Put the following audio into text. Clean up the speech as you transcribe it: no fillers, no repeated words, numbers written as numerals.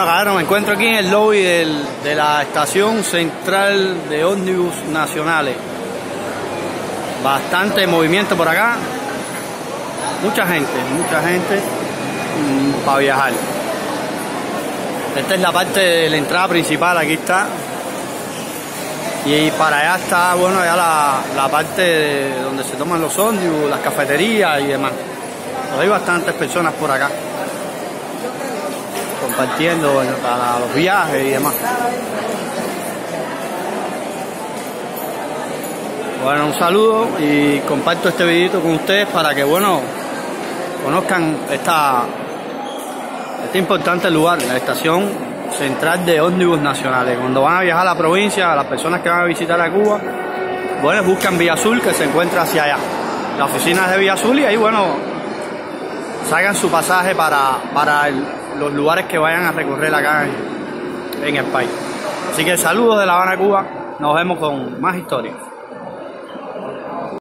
Bueno, claro, me encuentro aquí en el lobby de la Estación Central de Ómnibus Nacionales. Bastante movimiento por acá. Mucha gente para viajar. Esta es la parte de la entrada principal, aquí está. Y para allá está, bueno, ya la parte donde se toman los ómnibus, las cafeterías y demás. Pero hay bastantes personas por acá, compartiendo para los viajes y demás. Bueno, un saludo y comparto este videito con ustedes para que, bueno, conozcan este importante lugar, la Estación Central de Ómnibus Nacionales. Cuando van a viajar a la provincia, las personas que van a visitar a Cuba, bueno, buscan Villa Azul, que se encuentra hacia allá. La oficina es de Villa Azul y ahí, bueno, sacan su pasaje para los lugares que vayan a recorrer acá en el país. Así que saludos de La Habana, Cuba. Nos vemos con más historias.